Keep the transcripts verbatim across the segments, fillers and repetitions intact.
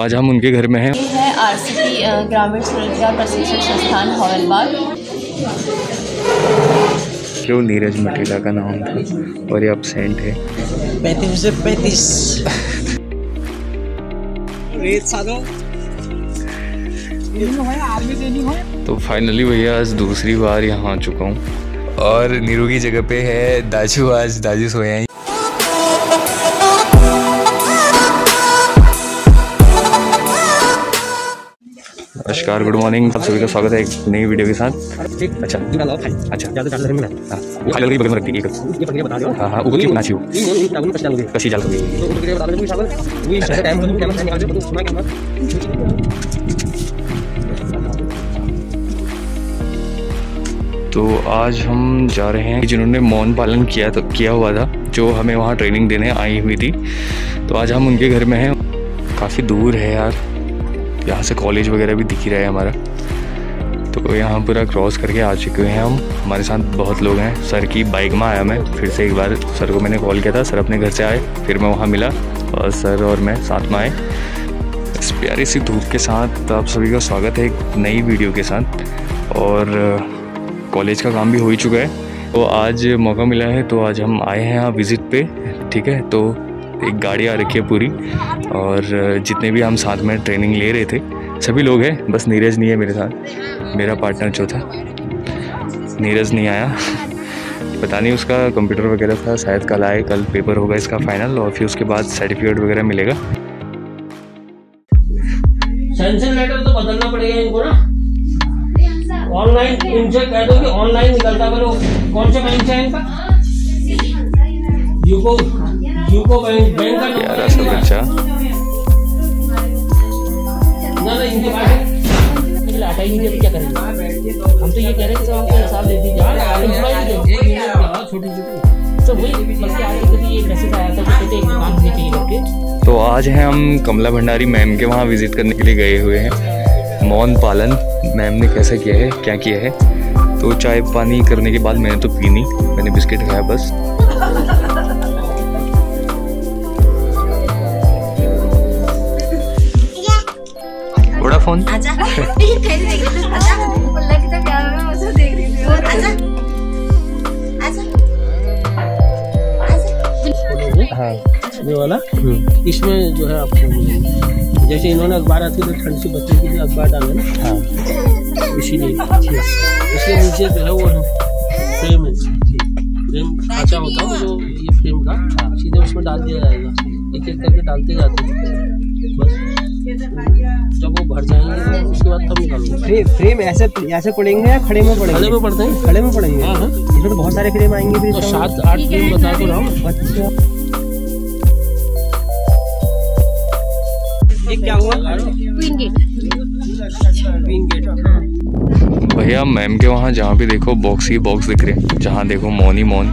तो आज हम उनके घर में हैं। ये है आरसीटी ग्रामीण स्वरोजगार प्रशिक्षण संस्थान हवालबाग। क्यों नीरज मटेला का नाम था और ये अब्सेंट है। पैंतीस से पैंतीस तो फाइनली भैया आज दूसरी बार यहाँ आ चुका हूँ और नीरू की जगह पे है दाजू। आज दाजू सोया ही। नमस्कार, गुड मॉर्निंग, आप सभी का स्वागत है एक नई वीडियो के साथ। अच्छा अच्छा तो आज हम जा रहे हैं जिन्होंने मौन पालन किया किया हुआ था, जो हमें वहाँ ट्रेनिंग देने आई हुई थी। तो आज हम उनके घर में हैं। काफ़ी दूर है यार, यहाँ से कॉलेज वगैरह भी दिख ही रहा है हमारा। तो यहाँ पूरा क्रॉस करके आ चुके हैं हम। हमारे साथ बहुत लोग हैं। सर की बाइक में आया मैं फिर से एक बार। सर को मैंने कॉल किया था, सर अपने घर से आए, फिर मैं वहाँ मिला और सर और मैं साथ में आए। इस प्यारी सी धूप के साथ आप सभी का स्वागत है एक नई वीडियो के साथ। और कॉलेज का काम भी हो ही चुका है, तो आज मौका मिला है तो आज हम आए हैं यहाँ विज़िट पर। ठीक है, तो एक गाड़ी आ रखी है पूरी और जितने भी हम साथ में ट्रेनिंग ले रहे थे सभी लोग हैं, बस नीरज नहीं है मेरे साथ। मेरा पार्टनर जो था नीरज नहीं आया, पता नहीं उसका कंप्यूटर वगैरह था, शायद कल आए। कल पेपर होगा इसका फाइनल और फिर उसके बाद सर्टिफिकेट वगैरह मिलेगा। सेंसर लेटर तो बदलना पड़ेगा इनको ना। ऑनलाइन इनसे कह दो कि ऑनलाइन निकलता करो। कौन सा बैंक है इनका? प्यारा सा बच्चा। तो आज हैं हम कमला भंडारी मैम के वहाँ विजिट करने के लिए गए हुए हैं। मौन पालन मैम ने कैसा किया है, क्या किया है। तो चाय पानी करने के बाद मैंने तो पी नहीं, मैंने बिस्किट खाया बस। फोन आजा ये वाला इसमें जो है आपको जैसे इन्होंने अखबार आती है तो ठंड से बचने के लिए अखबार डाले ना। हाँ, इसीलिए इसके नीचे जो है वो फ्रेम है, फ्रेम अच्छा होता है जो ये फ्रेम का सीधे उसमें डाल दिया जाएगा। एक एक करके डालते जाते हैं, जब वो भर जाएंगे उसके बाद तब निकालेंगे। फ्रेम ऐसे ऐसे पड़ेंगे या खड़े में पड़ेंगे? खड़े में पड़ते हैं, खड़े में पड़ेंगे। हाँ, इसमें तो बहुत सारे फ्रेम आएंगे फिर। तो सात आठ फ्रेम बता दो ना। क्या हुआ? Queen gate, queen gate. भैया मैम के वहाँ जहाँ भी देखो बॉक्स ही बॉक्स दिख रहे हैं। जहाँ देखो मौन ही मौन,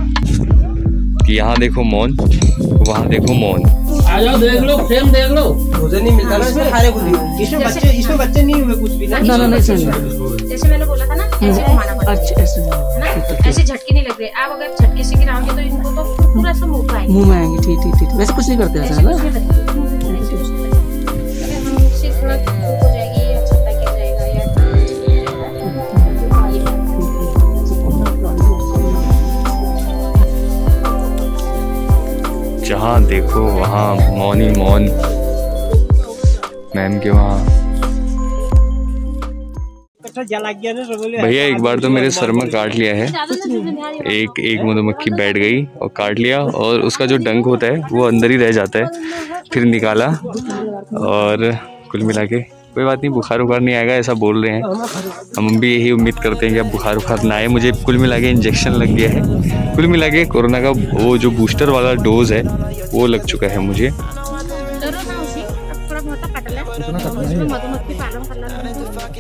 यहाँ देखो मौन, वहाँ देखो मौन। आ जाओ, देख लो, फ्रेम देख लो। मुझे नहीं मिलता ना इसमें खाने को। इसमें बच्चे इसमें बच्चे नहीं हुए कुछ भी ना। ना ना ना, जैसे मैंने बोला था ना, ऐसे घुमाना पड़ता है। ऐसे है ना, ऐसे झटके नहीं लग रहे। आप अगर झटके से गिराओगे तो इनको तो पूरा सब मुंह आएंगे, मुंह आएंगे। ठीक ठीक ठीक, वैसे कुछ नहीं करते ऐसा ना। अगर हम सिर्फ थोड़ा हो जाएगी या छत्ता गिर जाएगा या जहाँ देखो वहाँ मौन ही मौन मैम के वहाँ। भैया एक बार तो मेरे सर में काट लिया है, एक एक मधुमक्खी बैठ गई और काट लिया और उसका जो डंक होता है वो अंदर ही रह जाता है, फिर निकाला। और कुल मिला के कोई बात नहीं, बुखार उखार नहीं आएगा ऐसा बोल रहे हैं। हम भी यही उम्मीद करते हैं कि अब बुखार उखार ना आए। मुझे कुल मिला के इंजेक्शन लग गया है, कुल मिला के कोरोना का वो जो बूस्टर वाला डोज है वो लग चुका है मुझे।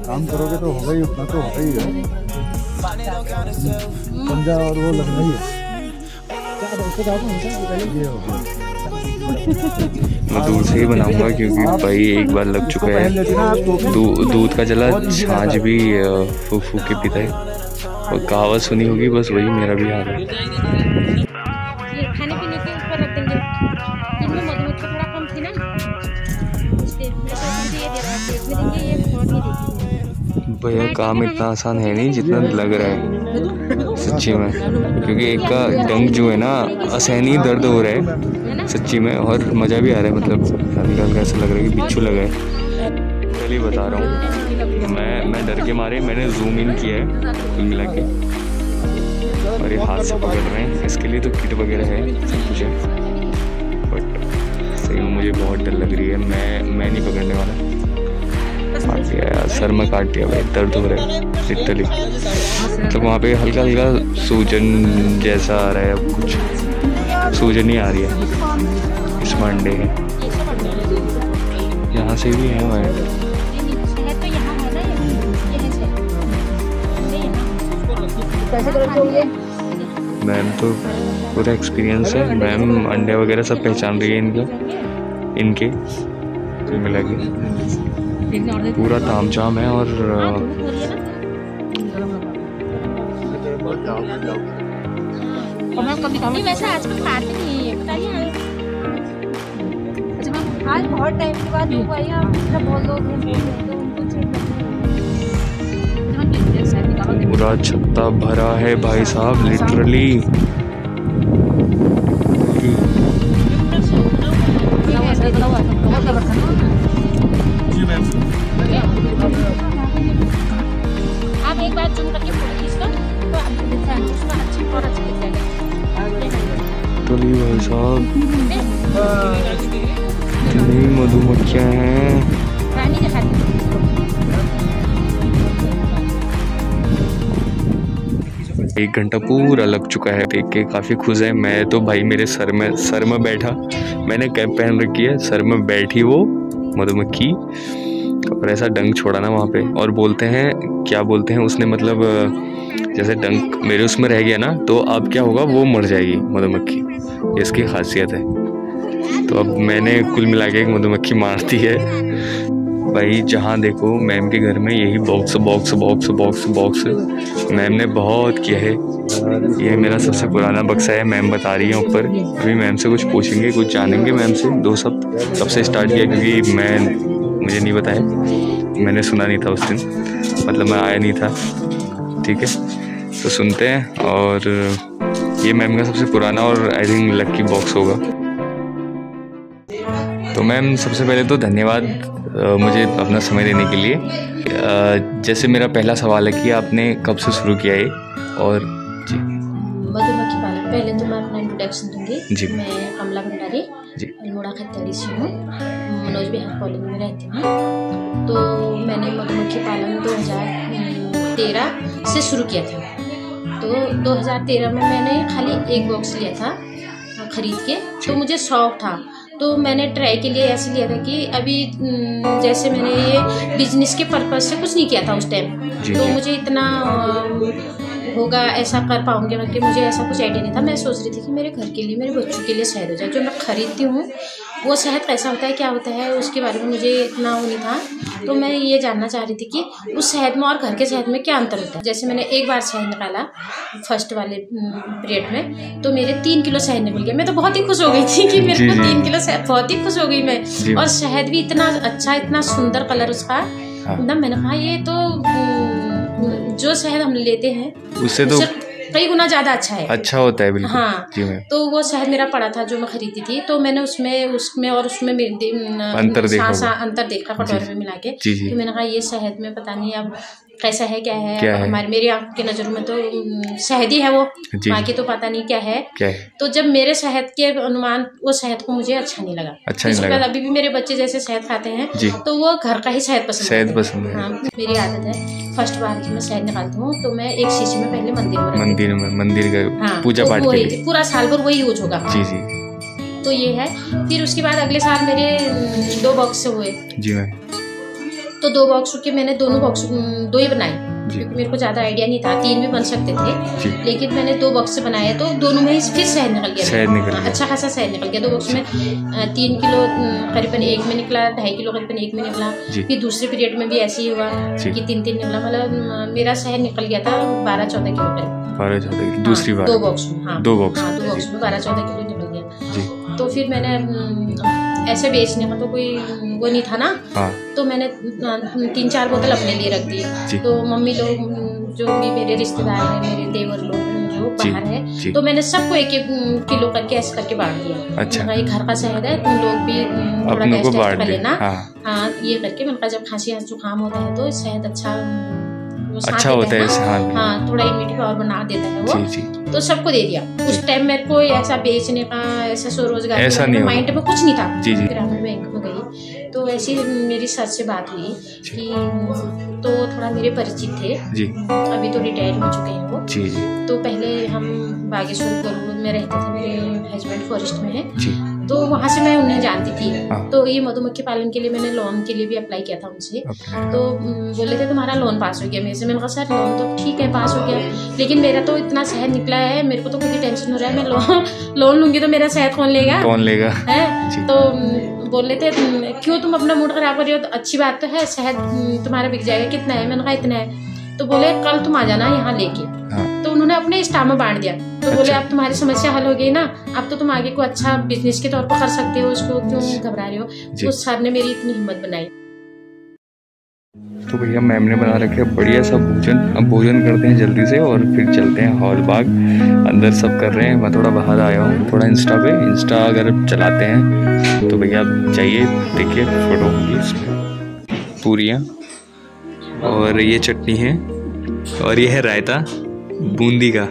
काम करोगे तो होगा ही, उतना तो होगा ही है। पंजा और वो लगना ही है। मैं दूध से ही बनाऊंगा क्योंकि भाई एक बार लग चुका है। दूध दू, का जला छाछ भी फूक फूक के पीता है और कहावत सुनी होगी, बस वही मेरा भी हाल है। ये भैया काम इतना आसान है नहीं जितना लग रहा है सच्ची में, क्योंकि एक का डंग जो है ना असहनीय दर्द हो रहा है सच्ची में, और मज़ा भी आ रहा है। मतलब हल्का हल्का ऐसा लग रहा है कि बिच्छू लगा है। चलिए बता रहा हूँ, मैं मैं डर के मारे मैंने जूम इन किया है कुल मिला के, और ये हाथ से पकड़ रहे हैं। इसके लिए तो किट वगैरह है सब कुछ है, बट सही में मुझे बहुत डर लग रही है। मैं मैं नहीं पकड़ने वाला। काट दिया सर में, काट दिया भाई, दर्द हो रहा है लिटरली। तो वहाँ पे हल्का हल्का सूजन जैसा आ रहा है, अब कुछ सूजन ही आ रही है। इस मंडे है यहाँ से भी है वहाँ, मैम तो पूरा एक्सपीरियंस है। मैम अंडे वगैरह सब पहचान रही है इनका, इनके कुल मिला के पूरा तामझाम है। और वैसा आजकल खाते नहीं है, आज बहुत टाइम के बाद पूरा छत्ता भरा है भाई साहब लिटरली। आप एक बार जूम करके फोटो खींचना तो आपको दिखाएं, उसमें अच्छी और अच्छी दिखेगा। तो ये भाई साहब कितनी मधुमक्खियां हैं, रानी के साथ एक घंटा पूरा लग चुका है। देख के काफ़ी खुश है। मैं तो भाई मेरे सर में सर में बैठा, मैंने कैप पहन रखी है, सर में बैठी वो मधुमक्खी और ऐसा डंक छोड़ा ना वहाँ पे। और बोलते हैं क्या बोलते हैं उसने, मतलब जैसे डंक मेरे उसमें रह गया ना तो अब क्या होगा, वो मर जाएगी मधुमक्खी, ये इसकी खासियत है। तो अब मैंने कुल मिला के एक मधुमक्खी मार दी है भाई। जहाँ देखो मैम के घर में यही box box box box box ma'am ने बहुत किया है। ये मेरा सबसे पुराना बक्सा है, मैम बता रही है ऊपर। अभी मैम से कुछ पूछेंगे, कुछ जानेंगे मैम से। दो सब तब से स्टार्ट किया, क्योंकि मैं मुझे नहीं बताया, मैंने सुना नहीं था उस दिन, मतलब मैं आया नहीं था। ठीक है, तो सुनते हैं। और ये मैम का सबसे पुराना और आई थिंक लकी बॉक्स होगा। तो मैम सबसे पहले तो धन्यवाद मुझे अपना समय देने के लिए। जैसे मेरा पहला सवाल है कि आपने कब से शुरू किया है? और जी मधुमक्खी पालन, पहले तो मैं अपना इंट्रोडक्शन दूंगी। जी मैं कमला भंडारी जी अल्मोड़ा खतरी से हूँ, मनोज बिहार कॉलोनी में रहती हूँ। तो मैंने मधुमक्खी पालन दो हज़ार तेरह से शुरू किया था। तो दो हज़ार तेरह में मैंने खाली एक बॉक्स लिया था ख़रीद के, तो मुझे शौक था। तो मैंने ट्राई के लिए ऐसे लिया था कि अभी जैसे मैंने ये बिजनेस के पर्पज़ से कुछ नहीं किया था उस टाइम, तो मुझे इतना होगा ऐसा कर पाऊंगी बल्कि मुझे ऐसा कुछ आइडिया नहीं था। मैं सोच रही थी कि मेरे घर के लिए, मेरे बच्चों के लिए शहद हो जाए। जो मैं खरीदती हूँ वो शहद कैसा होता है, क्या होता है, उसके बारे में मुझे इतना वो नहीं था। तो मैं ये जानना चाह रही थी कि उस शहद में और घर के शहद में क्या अंतर होता है। जैसे मैंने एक बार शहद निकाला फर्स्ट वाले पीरियड में, तो मेरे तीन किलो शहद निकल गया। मैं तो बहुत ही खुश हो गई थी कि मेरे को तीन किलो शहद, बहुत ही खुश हो गई मैं। और शहद भी इतना अच्छा, इतना सुंदर कलर उसका ना। मैंने कहा ये तो जो शहद हम लेते हैं उससे तो कई गुना ज़्यादा अच्छा है, अच्छा होता है बिल्कुल। हाँ, तो वो शहद मेरा पड़ा था जो मैं खरीदी थी। तो मैंने उसमें उसमें और उसमें अंतर देखा, सा, अंतर देखा कटोरे में मिला के। तो मैंने कहा ये शहद में पता नहीं अब कैसा है, क्या है, क्या है? हमारे मेरी आँख की नज़र में तो शहद ही है वो, बाकी तो पता नहीं क्या है, क्या है। तो जब मेरे शहद के अनुमान वो शहद को मुझे अच्छा नहीं लगा, अच्छा नहीं लगा। अभी भी मेरे बच्चे जैसे शहद खाते हैं तो वो घर का ही शहद पसंद शहद पसंद है। हाँ, मेरी आदत है फर्स्ट बार की मैं शहद निकालती हूँ तो मैं एक शीशी में पहले मंदिर में मंदिर में मंदिर का पूजा पाठ पूरा साल भर वही यूज होगा। जी जी, तो ये है। फिर उसके बाद अगले साल मेरे दो बॉक्स हुए। जी तो दो बॉक्स के मैंने दोनों बॉक्स दो ही बनाए, क्योंकि मेरे को ज़्यादा आइडिया नहीं था, तीन भी बन सकते थे, लेकिन मैंने दो बॉक्स बनाए तो दोनों में फिर शहद निकल गया, शहद निकल गया। अच्छा खासा शहद निकल गया दो बॉक्स में। तीन किलो करीबन एक में निकला, ढाई किलो करीबन एक में निकला। फिर दूसरे पीरियड में भी ऐसे ही हुआ कि तीन तीन निकला, मतलब मेरा शहद निकल गया था बारह चौदह किलो करीब, बारह चौदह किलो दूसरी बार दो बॉक्स में। हाँ दो बॉक्स, हाँ दो बॉक्स में बारह चौदह किलो निकल गया। तो फिर मैंने ऐसे बेचने का तो कोई वो नहीं था ना। हाँ। तो मैंने तीन चार बोतल अपने लिए रख दी। तो मम्मी लोग जो भी मेरे रिश्तेदार हैं, मेरे देवर लोग जो बाहर है, तो मैंने सबको एक एक किलो करके ऐसे करके बांट दिया। अच्छा, ये घर का शहर है, तुम लोग भी थोड़ा टेस्ट कर लेना। हाँ, ये करके मैंने कहा जब खांसी जुकाम होता है तो शहद अच्छा अच्छा होता है। हाँ, हाँ, थोड़ा इम्यूनिटी पावर बना देता है वो। जी, जी। तो सबको दे दिया। उस टाइम मेरे को ऐसा बेचने का ऐसा स्वरोजगार ऐसा नहीं, माइंड में कुछ नहीं था। ग्रामीण बैंक में गई तो ऐसी मेरी सर से बात हुई कि तो थोड़ा मेरे परिचित थे जी। अभी तो रिटायर हो चुके हैं वो। जी, जी। तो पहले हम बागेश्वर कोलूर में रहते थे, मेरे हस्बैंड फॉरेस्ट में है, तो वहाँ से मैं उन्हें जानती थी। हाँ। तो ये मधुमक्खी पालन के लिए मैंने लोन के लिए भी अप्लाई किया था उनसे। तो बोले थे तुम्हारा लोन पास हो गया। मेरे से मैंने कहा सर लोन तो ठीक है पास हो गया, लेकिन मेरा तो इतना शहद निकला है, मेरे को तो खुद ही टेंशन हो रहा है, मैं लोन लोन लूंगी तो मेरा शहद कौन लेगा कौन लेगा है। तो बोले थे क्यों तुम अपना मूड खराब कर रही हो, तो अच्छी बात तो है, शहद तुम्हारा बिक जाएगा। कितना है? मैंने कहा इतना है। तो बोले कल तुम आ जाना यहाँ लेके। तो उन्होंने अपने स्टाफ में बांट दिया। तो बोले अब तुम्हारी समस्या हल हो गई ना, अब तो तुम आगे को अच्छा बिजनेस के तौर पर कर सकते हो, उसको क्यों घबरा रहे हो। तो सर ने मेरी इतनी हिम्मत बनाई। तो भैया मैम ने बना रखे बढ़िया सा भोजन। अब भोजन करते हैं जल्दी से और फिर चलते हैं हवालबाग। अंदर सब कर रहे हैं, मैं थोड़ा बाहर आया हूँ, थोड़ा इंस्टा पे इंस्टा अगर चलाते हैं तो भैया चाहिए। देखिए फोटो पूरियाँ और ये चटनी है और ये है रायता बूंदी का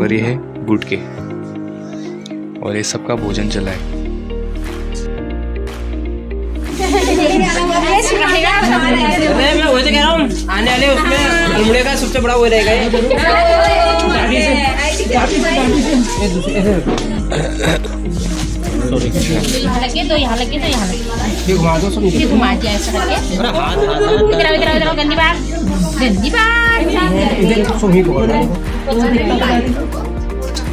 और ये है गुटके और ये सबका भोजन चला है। मैं वही तो कह रहा हूँ, आने वाले उसमें अल्मोड़े का सबसे बड़ा वो रहेगा। यहाँ लगे तो यहाँ लगे तो यहाँ लगे घुमा दो, घुमा दिया ऐसा गंदी बात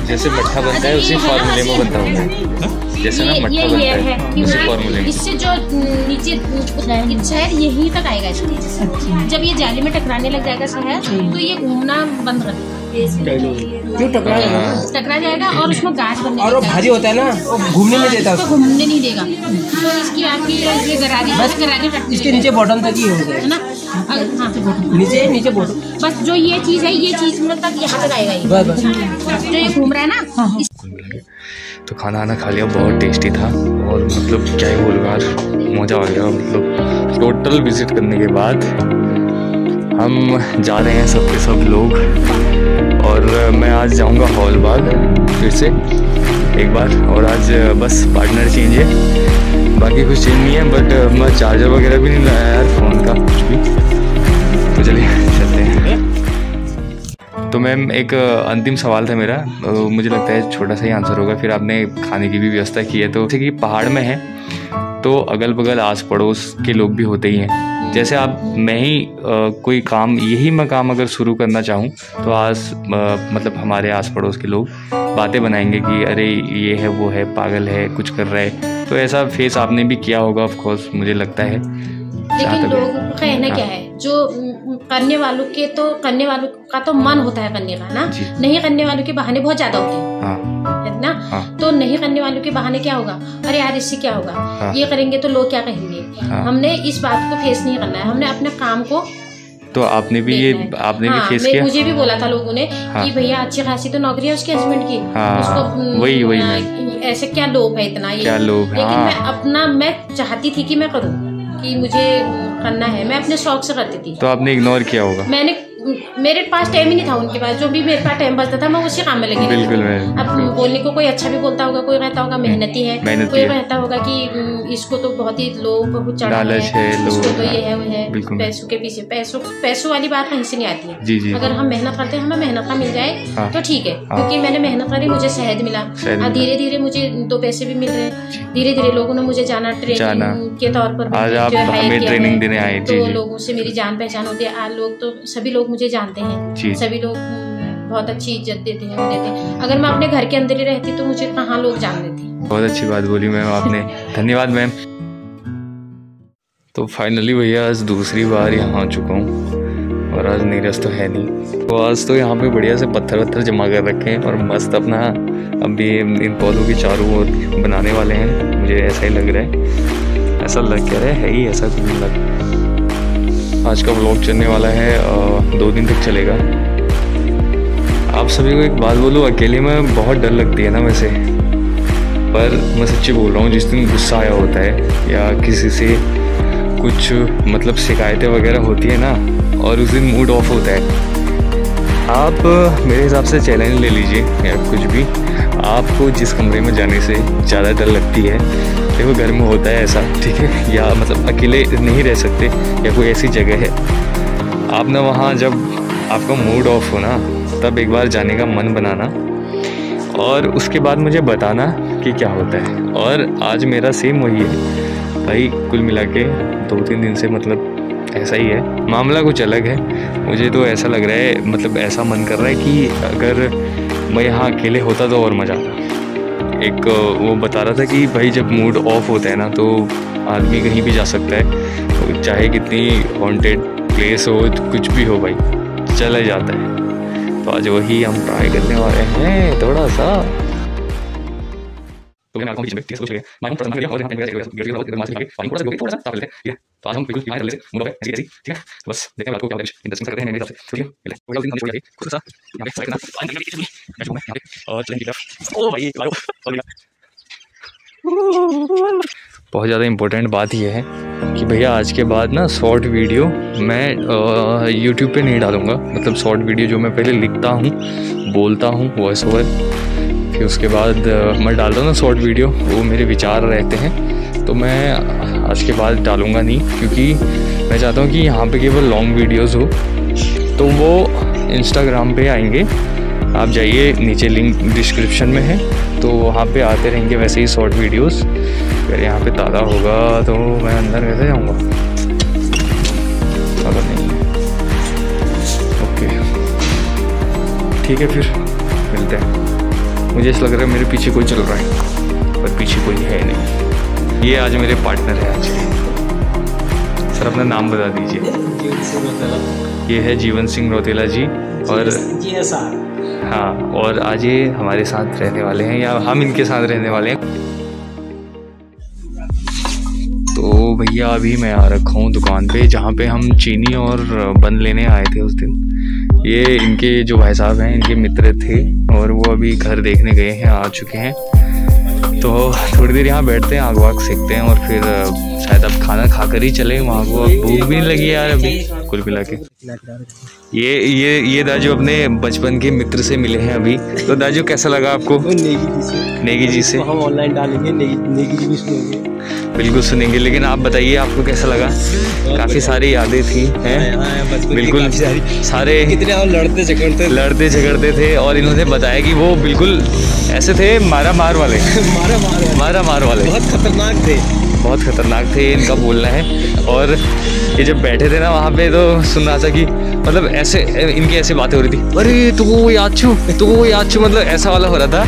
जैसे मट्ठा बनता है उसी फॉर्मूले में बनता है। जैसे ना मट्ठा बनता है उसी फॉर्मूले में, इससे जो नीचे शहर यहीं तक आएगा। जब ये जाली में टकराने लग जाएगा शहर तो ये घूमना बंद कर देगा, क्यों टकरा टकरा जाएगा और उसमें गाज बनने और भारी होता है ना, घूमने नहीं देता, घूमने नहीं देगा। इसकी आपकी गरारी इसके नीचे बॉटम तक ही होता है ना। हाँ, नीचे नीचे बोलो बस जो ये चीज है, ये चीज मतलब यहाँ तक आएगा बस, जो ये घूम रहा है ना। हाँ। तो खाना आना खा लिया, बहुत टेस्टी था और मतलब क्या ही बोलूं यार, मजा आ गया। मतलब टोटल विजिट करने के बाद हम जा रहे हैं सब के सब लोग, और मैं आज जाऊंगा हवालबाग फिर से एक बार, और आज बस पार्टनर चेंज है, बाकी कुछ चेंज नहीं है। बट मैं चार्जर वगैरह भी नहीं लाया यार फ़ोन का कुछ भी। तो चलिए चलते हैं। तो मैम एक अंतिम सवाल था मेरा, मुझे लगता है छोटा सा ही आंसर होगा, फिर आपने खाने की भी व्यवस्था की है। तो जैसे कि पहाड़ में है तो अगल बगल आस पड़ोस के लोग भी होते ही हैं, जैसे आप मैं ही आ, कोई काम यही मैं काम अगर शुरू करना चाहूँ तो आस आ, मतलब हमारे आस पड़ोस के लोग बातें बनाएंगे कि अरे ये है वो है पागल है कुछ कर रहा है, तो ऐसा फेस आपने भी किया होगा ऑफ कोर्स मुझे लगता है। लेकिन लोगों का कहना क्या है, जो करने वालों के तो करने वालों का तो मन होता है करने का ना, नहीं करने वालों के बहाने बहुत ज्यादा होते हैं। हाँ। है ना। हाँ। तो नहीं करने वालों के बहाने क्या होगा, अरे यार इससे क्या होगा। हाँ। ये करेंगे तो लोग क्या कहेंगे। हाँ। हमने इस बात को फेस नहीं करना है, हमने अपने काम को। तो आपने भी ये आपने हाँ, भी फेस किया? मुझे भी बोला था लोगों ने। हाँ। कि भैया अच्छी खासी तो नौकरी है उसके हस्बैंड की। हाँ, उसको वही वही ऐसे क्या लोभ है इतना, ये क्या लोभ है। लेकिन हाँ। मैं अपना मैं चाहती थी कि मैं करूँ, कि मुझे करना है, मैं अपने शौक से करती थी। तो आपने इग्नोर किया होगा। मैंने मेरे पास टाइम ही नहीं था उनके पास, जो भी मेरे पास टाइम बचता था मैं उसी काम में लगी। बिल्कुल। अब बोलने को कोई अच्छा भी बोलता होगा, कोई कहता होगा मेहनती है, कोई कहता होगा कि इसको तो बहुत ही लोग लालच है, इसको तो ये है वो है, पैसों के पीछे। पैसों पैसों वाली बात कहीं से नहीं आती है। अगर हम मेहनत करते हैं, हमें मेहनत का मिल जाए तो ठीक है, क्योंकि मैंने मेहनत करी, मुझे शहद मिला, धीरे धीरे मुझे दो पैसे भी मिल रहे, धीरे धीरे लोगों ने मुझे जाना ट्रेनिंग के तौर पर, तो लोगों से मेरी जान पहचान होती है। आज लोग तो सभी लोग मुझे जानते हैं, सभी लोग बहुत अच्छी इज्जत देते हैं, देते हैं। अगर मैं अपने घर के अंदर ही रहती तो मुझे कहाँ लोग जान लेते। बहुत अच्छी बात बोली मैम आपने, धन्यवाद मैम। तो फाइनली भैया आज दूसरी बार यहाँ आ चुका हूँ और आज नीरज तो है नहीं, तो आज तो यहाँ पे बढ़िया से पत्थर वत्थर जमा कर रखे हैं और मस्त अपना अभी इन पौधों के चारों ओर बनाने वाले हैं। मुझे ऐसा ही लग रहा है, ऐसा लग क्या रहा है, है ही ऐसा कुछ लग। आज का व्लॉग चलने वाला है, दो दिन तक चलेगा। आप सभी को एक बात बोलूँ, अकेले में बहुत डर लगती है ना वैसे, पर मैं सच्ची बोल रहा हूँ, जिस दिन गुस्सा आया होता है या किसी से कुछ मतलब शिकायतें वगैरह होती है ना, और उस दिन मूड ऑफ होता है। आप मेरे हिसाब से चैलेंज ले लीजिए या कुछ भी, आपको जिस कमरे में जाने से ज़्यादा डर लगती है, देखो घर में होता है ऐसा, ठीक है, या मतलब अकेले नहीं रह सकते या कोई ऐसी जगह है आप ना, वहाँ जब आपका मूड ऑफ हो ना, तब एक बार जाने का मन बनाना और उसके बाद मुझे बताना कि क्या होता है। और आज मेरा सेम वही है भाई, कुल मिला के दो तीन दिन से मतलब ऐसा ही है, मामला कुछ अलग है। मुझे तो ऐसा लग रहा है, मतलब ऐसा मन कर रहा है कि अगर मैं यहाँ अकेले होता तो और मज़ा आता। एक वो बता रहा था कि भाई जब मूड ऑफ होता है ना, तो आदमी कहीं भी जा सकता है, तो चाहे कितनी हॉन्टेड प्लेस हो, कुछ भी हो भाई, चला जाता है। तो आज वही हम ट्राई करने वाले हैं थोड़ा सा। तो मैं आपको बीच में तीस कुछ है, मैं हम प्रसन्न हो गया और हम कैसे कैसे मास्टर के फाइन थोड़ा सा थोड़ा सा ताल लेते हैं। तो आज हम बिल्कुल फाइन लेते हैं, मुंबई ऐसी ऐसी, ठीक है, बस देखते हैं आपको क्या इंटरेस्टिंग करते हैं मेरे साथ, ठीक है। पहले थोड़ा दिन हम कुछ सा यहां पे ट्राई करना, फाइन करने के लिए मैं जो मैं यहां पे और चलेंगे। ओ भाई लाओ चलेगा। बहुत ज़्यादा इम्पोर्टेंट बात यह है कि भैया आज के बाद ना शॉर्ट वीडियो मैं यूट्यूब पे नहीं डालूँगा। मतलब शॉर्ट वीडियो जो मैं पहले लिखता हूँ, बोलता हूँ वॉइस ओवर, फिर उसके बाद मैं डालता हूँ ना शॉर्ट वीडियो, वो मेरे विचार रहते हैं, तो मैं आज के बाद डालूँगा नहीं, क्योंकि मैं चाहता हूँ कि यहाँ पे केवल लॉन्ग वीडियोज़ हो, तो वो इंस्टाग्राम पर आएंगे। आप जाइए, नीचे लिंक डिस्क्रिप्शन में है, तो वहाँ पे आते रहेंगे वैसे ही शॉर्ट वीडियोस। अगर यहाँ पे ताला होगा तो मैं अंदर कैसे जाऊँगा, ताला नहीं है। ओके ठीक है, फिर मिलते हैं। मुझे ऐसा लग रहा है मेरे पीछे कोई चल रहा है, पर पीछे कोई है नहीं। ये आज मेरे पार्टनर है। आज सर अपना नाम बता दीजिए। ये है जीवन सिंह रोतेला जी, और हाँ, और आज ये हमारे साथ रहने वाले हैं, या हम इनके साथ रहने वाले हैं। तो भैया अभी मैं आ रखा हूँ दुकान पे, जहाँ पे हम चीनी और बन लेने आए थे उस दिन। ये इनके जो भाई साहब हैं, इनके मित्र थे, और वो अभी घर देखने गए हैं, आ चुके हैं। तो थोड़ी देर यहाँ बैठते हैं, आग वाग सेकते हैं, और फिर शायद अब खाना खा कर ही चले वहाँ को। भूख भी नहीं लगी यार अभी, कुल मिला के। ये ये ये दाजू अपने बचपन के मित्र से मिले हैं अभी। तो दाजू कैसा लगा आपको नेगी जी से? हम ऑनलाइन डालेंगे, नेगी जी भी सुनेंगे, बिल्कुल सुनेंगे। लेकिन आप बताइए आपको कैसा लगा? काफ़ी सारी यादें थी हैं, बिल्कुल सारे कितने लड़ते झगड़ते लड़ते झगड़ते थे, और इन्होंने बताया कि वो बिल्कुल ऐसे थे मारा मार वाले, मारा मार मारा मार वाले, बहुत खतरनाक थे, बहुत खतरनाक थे इनका बोलना है। और ये जब बैठे थे ना वहाँ पे, तो सुन रहा था कि मतलब ऐसे इनकी ऐसे बातें हो रही थी, अरे तू याद छू, तू याद छू, मतलब ऐसा वाला हो रहा था,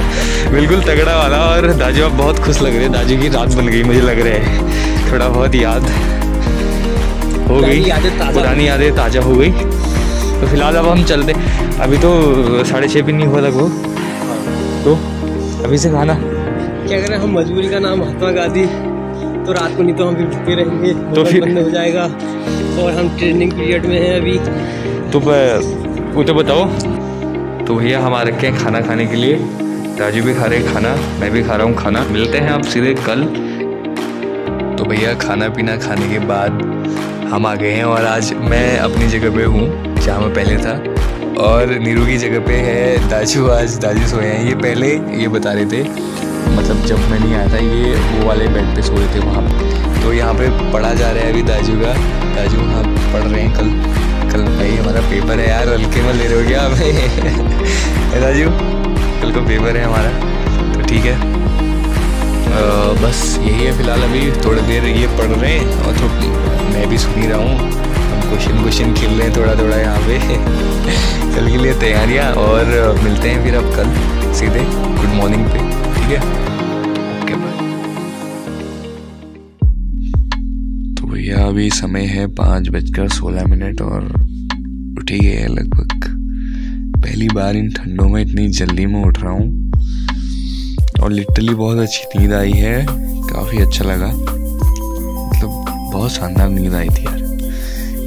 बिल्कुल तगड़ा वाला। और दाजू आप बहुत खुश लग रहे, दाजू की रात बन गई मुझे लग रहा है, थोड़ा बहुत याद हो गई, पुरानी यादें ताज़ा हो गई। तो फिलहाल अब हम चलते, अभी तो साढ़े छः भी नहीं हुआ लगभग, तो अभी से खाना क्या करें हम। मजबूरी का नाम महात्मा गांधी, तो रात को नहीं तो हम फिर भूखे रहेंगे, तो फिर बंद हो जाएगा, और हम ट्रेनिंग पीरियड में हैं अभी। तो वो तो बताओ। तो भैया हम आ रखे हैं खाना खाने के लिए, राजू भी खा रहे हैं खाना, मैं भी खा रहा हूँ खाना। मिलते हैं आप सीधे कल। तो भैया खाना पीना खाने के बाद हम आ गए हैं, और आज मैं अपनी जगह पर हूँ जहाँ मैं पहले था, और नीरू की जगह पे है दाजू। आज दाजू सोए हैं, ये पहले ये बता रहे थे, मतलब जब मैं नहीं आया था ये वो वाले बेड पे सोए थे वहाँ। तो यहाँ पे पढ़ा जा रहा है अभी दाजू का, दाजू वहाँ पढ़ रहे हैं। कल कल भाई हमारा पेपर है यार, हल्के में ले रहे हो क्या आप दाजू? कल को पेपर है हमारा, तो ठीक है। आ, बस यही है फ़िलहाल, अभी थोड़ी देर ये पढ़ रहे हैं, और तो मैं भी सुन ही रहा हूँ, क्वेश्चन क्वेश्चन खेल रहे हैं थोड़ा थोड़ा यहाँ पे कल के लिए तैयारियाँ। और मिलते हैं फिर अब कल सीधे गुड मॉर्निंग पे, ठीक है, ओके बाय। तो भैया अभी समय है पाँच बजकर सोलह मिनट, और उठी है लगभग। पहली बार इन ठंडों में इतनी जल्दी में उठ रहा हूँ और लिटरली बहुत अच्छी नींद आई है, काफ़ी अच्छा लगा, मतलब बहुत शानदार नींद आई थी यार।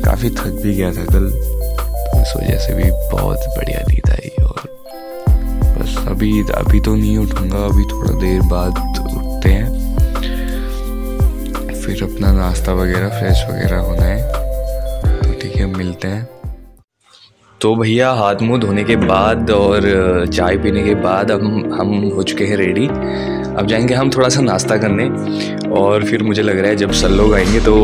काफ़ी थक भी गया था कल, इस वजह से भी बहुत बढ़िया नींद आई। और बस अभी अभी तो नहीं उठूँगा, अभी थोड़ा देर बाद उठते हैं, फिर अपना नाश्ता वगैरह फ्रेश वगैरह होना है। तो ठीक है, मिलते हैं। तो भैया हाथ मुँह धोने के बाद और चाय पीने के बाद अब हम, हम हो चुके हैं रेडी। अब जाएंगे हम थोड़ा सा नाश्ता करने और फिर मुझे लग रहा है जब सर लोग आएंगे तो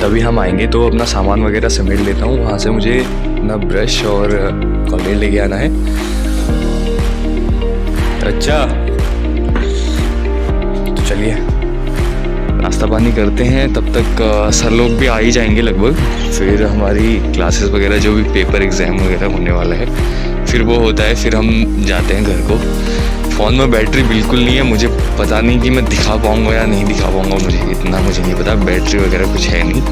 तभी हम आएंगे। तो अपना सामान वगैरह समेट लेता हूँ, वहाँ से मुझे अपना ब्रश और कॉलर लेके आना है। अच्छा तो चलिए नाश्ता पानी करते हैं, तब तक सर लोग भी आ ही जाएंगे लगभग। फिर हमारी क्लासेस वगैरह जो भी पेपर एग्ज़ाम वगैरह होने वाला है फिर वो होता है, फिर हम जाते हैं घर को। फ़ोन में बैटरी बिल्कुल नहीं है, मुझे पता नहीं कि मैं दिखा पाऊँगा या नहीं दिखा पाऊँगा, मुझे इतना मुझे नहीं पता। बैटरी वगैरह कुछ है नहीं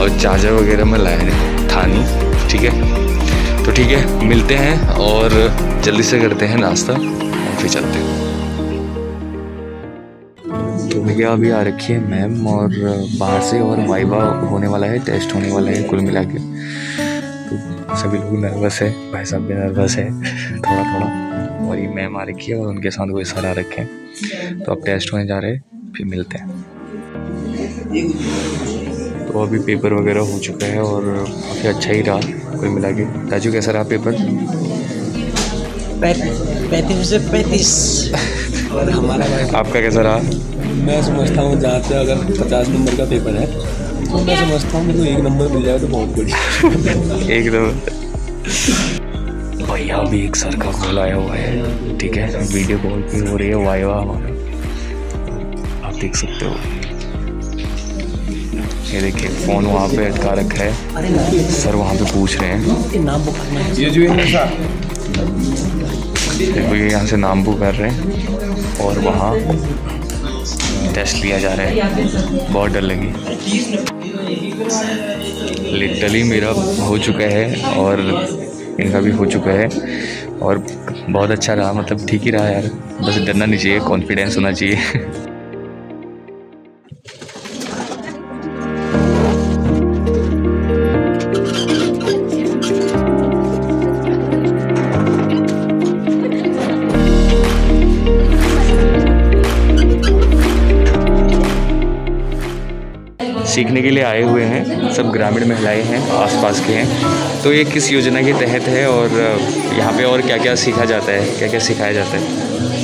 और चार्जर वगैरह मैं लाया नहीं था नहीं ठीक है। तो ठीक है, मिलते हैं और जल्दी से करते हैं नाश्ता और फिर चलते हैं। भैया अभी आ रखी है मैम और बाहर से, और वाइवा होने वाला है, टेस्ट होने वाला है कुल मिला के। तो सभी लोग नर्वस है, भाई साहब भी नर्वस है थोड़ा थोड़ा, और ये मैम आ रखी है और उनके साथ कोई सर आ रखे हैं। तो अब टेस्ट होने जा रहे हैं, फिर मिलते हैं। तो अभी पेपर वगैरह हो चुका है और काफ़ी अच्छा ही रहा कुल मिला के। राजू कैसा रहा पेपर? पैंतीस से पैंतीस। और हमारा आपका कैसा रहा? मैं समझता हूँ जहाँ से अगर पचास नंबर का पेपर है तो मैं समझता हूँ मुझे एक नंबर मिल जाए तो बहुत बढ़िया। एक नंबर भैया भी एक सर का कॉल आया हुआ है ठीक है, वीडियो कॉल पे हो रही है वाइवा हमारा, आप देख सकते हो। ये देखिए फ़ोन वहाँ पे अटका रखा है, सर वहाँ पे पूछ रहे हैं। ये जो ये यहाँ से नाम पुकार रहे हैं और वहाँ टेस्ट लिया जा रहा है, बहुत डर लगी लिटरली। मेरा हो चुका है और इनका भी हो चुका है और बहुत अच्छा रहा, मतलब ठीक ही रहा यार। बस डरना नहीं चाहिए, कॉन्फिडेंस होना चाहिए। सीखने के लिए आए हुए हैं सब, ग्रामीण महिलाएं हैं, आसपास के हैं। तो ये किस योजना के तहत है और यहाँ पे और क्या क्या सीखा जाता है, क्या क्या सिखाया जाता है?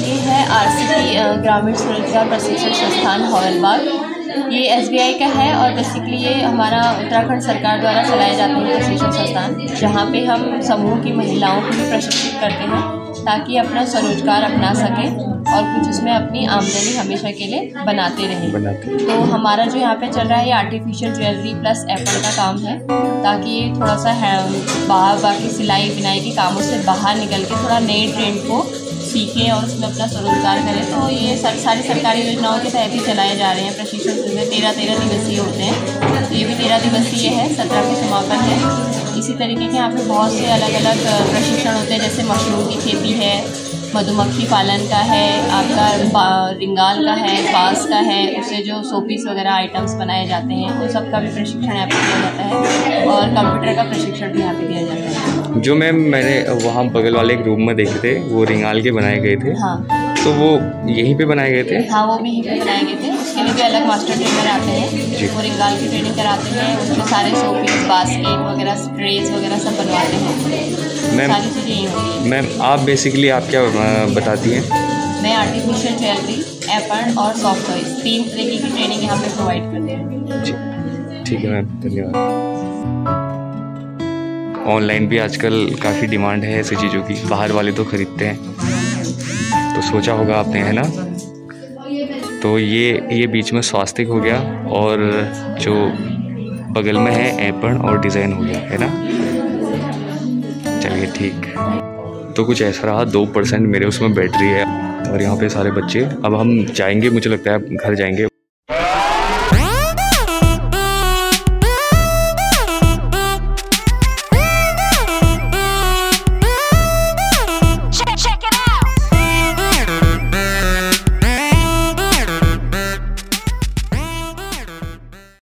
ये है आरसीटी ग्रामीण स्वरोजगार प्रशिक्षण संस्थान हवालबाग, ये एसबीआई का है और बेसिकली ये हमारा उत्तराखंड सरकार द्वारा चलाया जाता है प्रशिक्षण संस्थान, जहाँ पर हम समूह की महिलाओं को भी प्रशिक्षित करते हैं ताकि अपना स्वरोजगार अपना सकें और कुछ उसमें अपनी आमदनी हमेशा के लिए बनाते रहें बनाते। तो हमारा जो यहाँ पे चल रहा है ये आर्टिफिशियल ज्वेलरी प्लस एप्पल का काम है, ताकि ये थोड़ा सा बाहर बाकी सिलाई बुनाई के कामों से बाहर निकल के थोड़ा नए ट्रेंड को सीखें और उसमें अपना स्वरोजगार करें। तो ये सर, सारी सरकारी योजनाओं के तहत ही चलाए जा रहे हैं प्रशिक्षण शिविर, तेरह तेरह दिवसीय होते हैं। तो ये भी तेरह दिवसीय है, सत्रह के समापन है। इसी तरीके के यहाँ पे बहुत से अलग अलग प्रशिक्षण होते हैं, जैसे मशरूम की खेती है, मधुमक्खी पालन का है, आपका रिंगाल का है, बांस का है, उससे जो सोपीस वगैरह आइटम्स बनाए जाते हैं उन सब का भी प्रशिक्षण यहाँ पे दिया जाता है और कंप्यूटर का प्रशिक्षण भी यहाँ पे दिया जाता है। जो मैम मैंने वहाँ बगल वाले एक रूम में देखे थे वो रिंगाल के बनाए गए थे। हाँ तो वो यहीं पे बनाए गए थे? हाँ वो भी यहीं पे बनाए गए थे, उसके लिए भी अलग मास्टर ट्रेनर आते हैं, वो रिंगाल की ट्रेनिंग कराते हैं, उसमें सारे शोपीस बास्केट वगैरह स्ट्रेस वगैरह सब बनवाते हैं। मैम सारी चीज़ें यहीं होती हैं। मैम आप बेसिकली आप क्या बताती हैं? मैं आर्टिफिशियल ज्वेलरी, एपन और सॉफ्ट टॉयज, तीन तरीके की ट्रेनिंग यहाँ पर प्रोवाइड करते हैं। ठीक है मैम, धन्यवाद। ऑनलाइन भी आजकल काफ़ी डिमांड है ऐसी चीज़ों की, बाहर वाले तो खरीदते हैं, तो सोचा होगा आपने है ना। तो ये ये बीच में स्वास्तिक हो गया और जो बगल में है एपन और डिज़ाइन हो गया है ना। चलिए ठीक, तो कुछ ऐसा रहा। दो परसेंट मेरे उसमें बैटरी है और यहाँ पे सारे बच्चे। अब हम जाएंगे, मुझे लगता है घर जाएंगे।